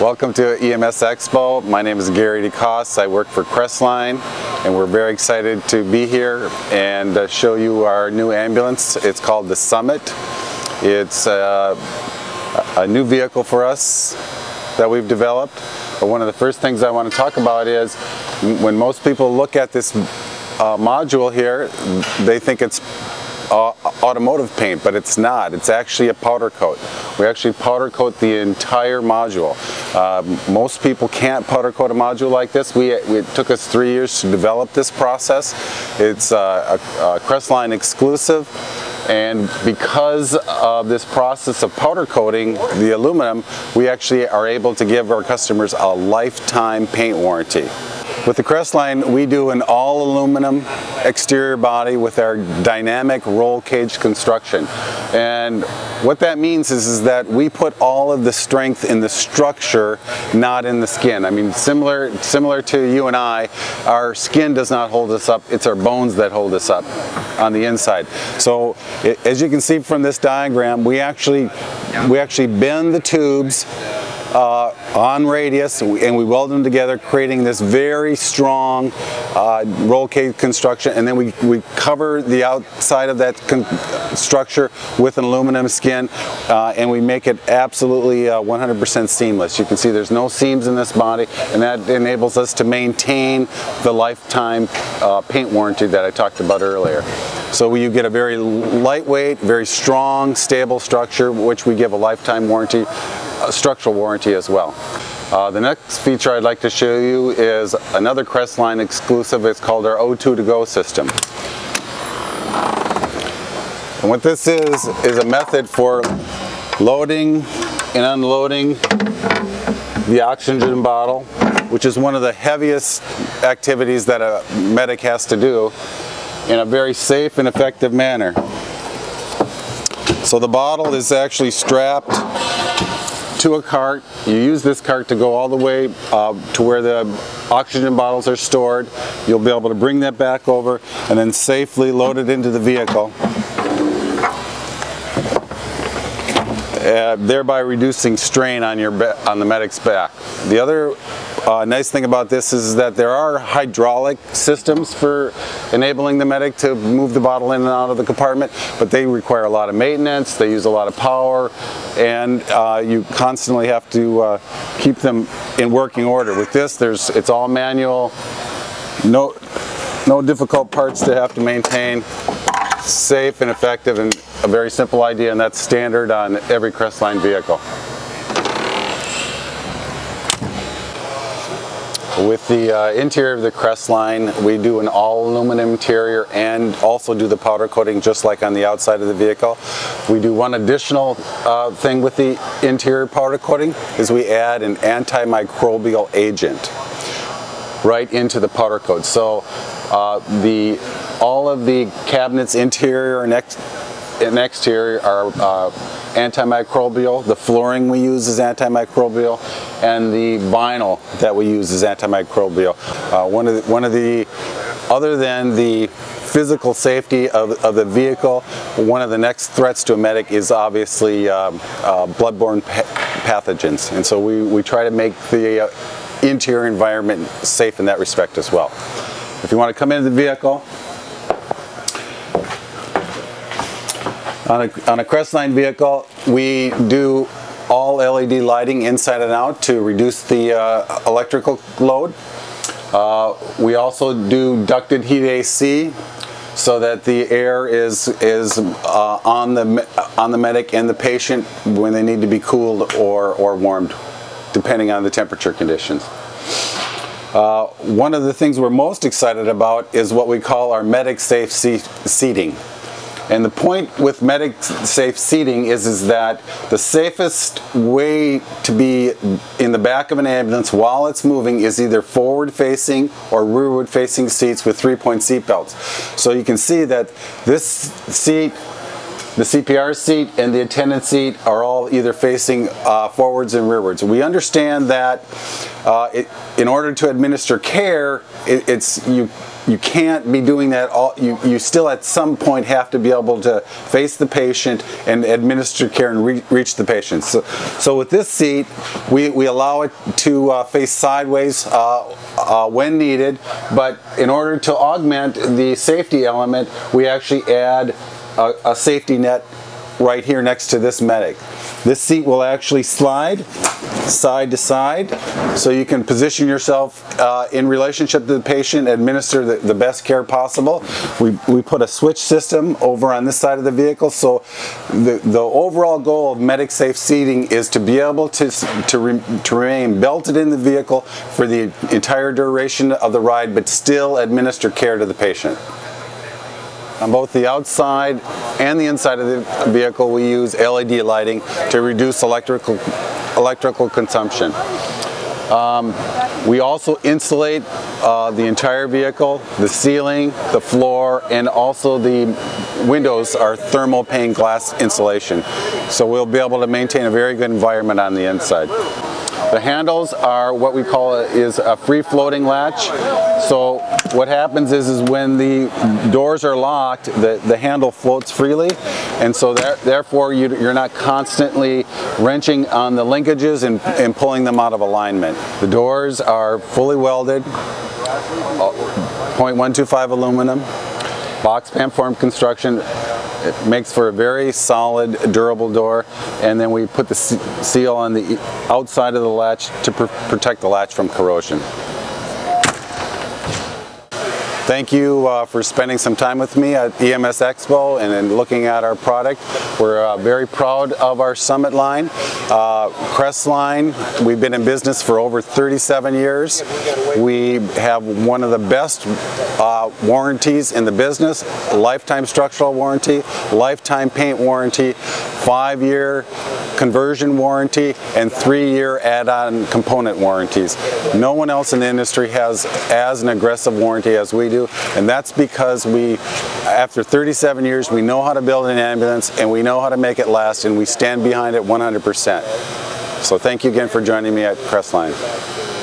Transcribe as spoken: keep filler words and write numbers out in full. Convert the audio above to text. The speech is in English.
Welcome to E M S Expo. My name is Gary DeCost. I work for Crestline, and we're very excited to be here and uh, show you our new ambulance. It's called the Summit. It's uh, a new vehicle for us that we've developed. But one of the first things I want to talk about is when most people look at this uh, module here, they think it's Uh, automotive paint, but it's not. It's actually a powder coat. We actually powder coat the entire module. Uh, most people can't powder coat a module like this. We, it took us three years to develop this process. It's uh, a, a Crestline exclusive, and because of this process of powder coating the aluminum, we actually are able to give our customers a lifetime paint warranty. With the Crestline, we do an all-aluminum exterior body with our dynamic roll cage construction. And what that means is, is that we put all of the strength in the structure, not in the skin. I mean, similar, similar to you and I, our skin does not hold us up. It's our bones that hold us up on the inside. So it, as you can see from this diagram, we actually, we actually bend the tubes Uh, on radius, and we weld them together, creating this very strong uh, roll cage construction, and then we, we cover the outside of that structure with an aluminum skin, uh, and we make it absolutely one hundred percent uh, seamless. You can see there's no seams in this body, and that enables us to maintain the lifetime uh, paint warranty that I talked about earlier. So you get a very lightweight, very strong, stable structure, which we give a lifetime warranty, a structural warranty as well. Uh, the next feature I'd like to show you is another Crestline exclusive. It's called our O two to Go system. And what this is, is a method for loading and unloading the oxygen bottle, which is one of the heaviest activities that a medic has to do in a very safe and effective manner. So the bottle is actually strapped to a cart. You use this cart to go all the way uh, to where the oxygen bottles are stored. You'll be able to bring that back over and then safely load it into the vehicle, uh, thereby reducing strain on your on the medic's back. The other Uh, nice thing about this is that there are hydraulic systems for enabling the medic to move the bottle in and out of the compartment, but they require a lot of maintenance, they use a lot of power, and uh, you constantly have to uh, keep them in working order. With this, there's it's all manual, no, no difficult parts to have to maintain, safe and effective, and a very simple idea, and that's standard on every Crestline vehicle. With the uh, interior of the Crestline, we do an all-aluminum interior and also do the powder coating just like on the outside of the vehicle. We do one additional uh, thing with the interior powder coating is we add an antimicrobial agent right into the powder coat. So uh, the all of the cabinets interior and ex and exterior are uh, antimicrobial. The flooring we use is antimicrobial, and the vinyl that we use is antimicrobial. Uh, one of the, one of the other than the physical safety of, of the vehicle, one of the next threats to a medic is obviously um, uh, bloodborne pa pathogens, and so we we try to make the uh, interior environment safe in that respect as well. If you want to come into the vehicle. On a, on a Crestline vehicle, we do all L E D lighting inside and out to reduce the uh, electrical load. Uh, we also do ducted heat A C so that the air is, is uh, on, the, on the medic and the patient when they need to be cooled or, or warmed, depending on the temperature conditions. Uh, one of the things we're most excited about is what we call our MedicSafe seating. And the point with MedicSafe seating is, is that the safest way to be in the back of an ambulance while it's moving is either forward-facing or rearward-facing seats with three-point seat belts. So you can see that this seat The C P R seat and the attendant seat are all either facing uh, forwards and rearwards. We understand that uh, it, in order to administer care, it, it's you. You can't be doing that all, you, you still at some point have to be able to face the patient and administer care and re reach the patient. So, so with this seat, we, we allow it to uh, face sideways uh, uh, when needed, but in order to augment the safety element, we actually add a, a safety net right here next to this medic. This seat will actually slide side to side, so you can position yourself uh, in relationship to the patient, administer the, the best care possible. We, we put a switch system over on this side of the vehicle, so the, the overall goal of MedicSafe seating is to be able to, to, re, to remain belted in the vehicle for the entire duration of the ride, but still administer care to the patient. On both the outside and the inside of the vehicle, we use L E D lighting to reduce electrical electrical consumption. Um, we also insulate uh, the entire vehicle, the ceiling, the floor, and also the windows are thermal pane glass insulation. So we'll be able to maintain a very good environment on the inside. The handles are what we call a, is a free-floating latch. So what happens is, is when the doors are locked, the, the handle floats freely, and so there, therefore you, you're not constantly wrenching on the linkages and, and pulling them out of alignment. The doors are fully welded, point one two five aluminum, box pan form construction. It makes for a very solid, durable door, and then we put the seal on the outside of the latch to pr protect the latch from corrosion. Thank you uh, for spending some time with me at E M S Expo and, and looking at our product. We're uh, very proud of our Summit line. Uh, Crestline, we've been in business for over thirty-seven years. We have one of the best uh, warranties in the business, lifetime structural warranty, lifetime paint warranty, five-year conversion warranty, and three-year add-on component warranties. No one else in the industry has as an aggressive warranty as we do. And that's because we, after thirty-seven years, we know how to build an ambulance and we know how to make it last, and we stand behind it one hundred percent. So thank you again for joining me at Crestline.